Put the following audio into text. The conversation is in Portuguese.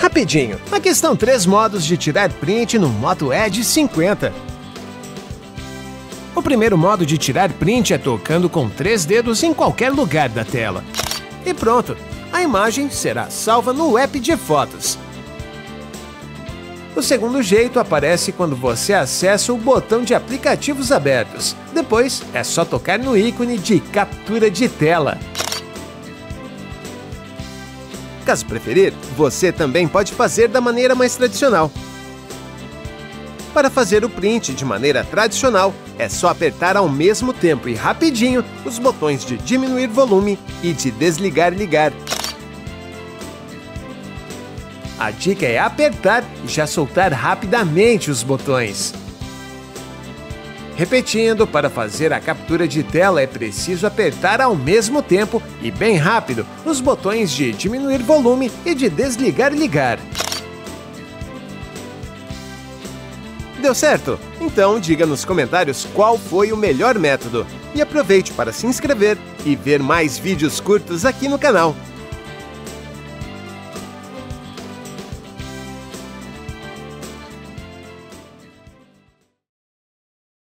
rapidinho. Aqui estão 3 modos de tirar print no Moto Edge 50. O primeiro modo de tirar print é tocando com 3 dedos em qualquer lugar da tela. E pronto, a imagem será salva no app de fotos. O segundo jeito aparece quando você acessa o botão de aplicativos abertos. Depois é só tocar no ícone de captura de tela. Caso preferir, você também pode fazer da maneira mais tradicional. Para fazer o print de maneira tradicional, é só apertar ao mesmo tempo e rapidinho os botões de diminuir volume e de desligar e ligar. A dica é apertar e já soltar rapidamente os botões. Repetindo, para fazer a captura de tela é preciso apertar ao mesmo tempo e bem rápido os botões de diminuir volume e de desligar e ligar. Deu certo? Então diga nos comentários qual foi o melhor método. E aproveite para se inscrever e ver mais vídeos curtos aqui no canal.